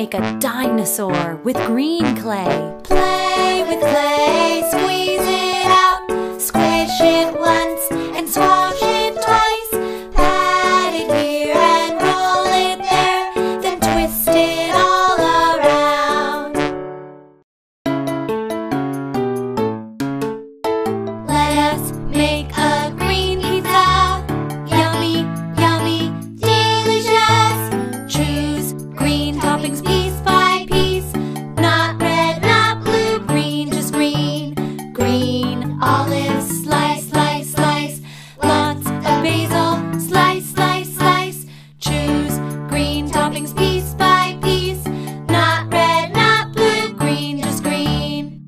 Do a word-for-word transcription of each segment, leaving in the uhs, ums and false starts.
make a dinosaur with green clay. Play with clay, squeeze it out, squish it once and squash it twice. Pat it here and roll it there, then twist it all around. Let's make a green pizza, yummy, yummy, delicious. Choose green toppings piece by piece, not red, not blue, green, just green. Green olives, slice, slice, slice, lots of basil, slice, slice, slice. Choose green toppings piece by piece, not red, not blue, green, just green.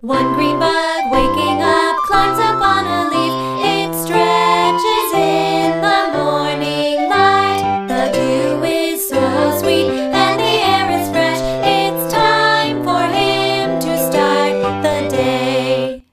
One green bud waking up climbs up on a leaf. It stretches in the morning light. The dew is so sweet and the air is fresh. It's time for him to start the day.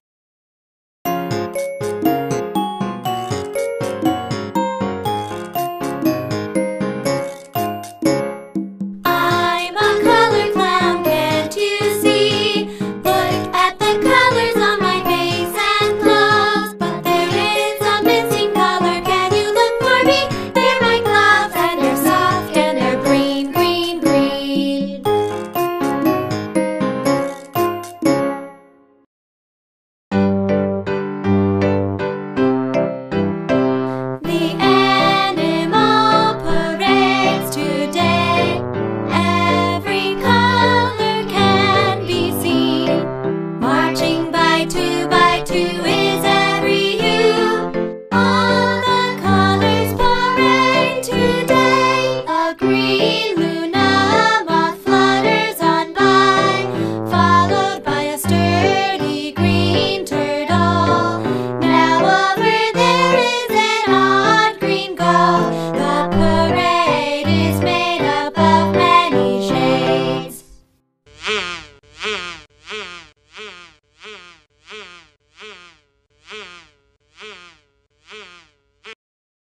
I'm a colored clown, can't you see? Look at the colors on my face and clothes. But there is a missing color, can you look for me? They're my gloves and they're soft and they're green, green, green. The animal parades today. Every color can be seen. Marching by two by two is every hue. All the colors parade today. A green,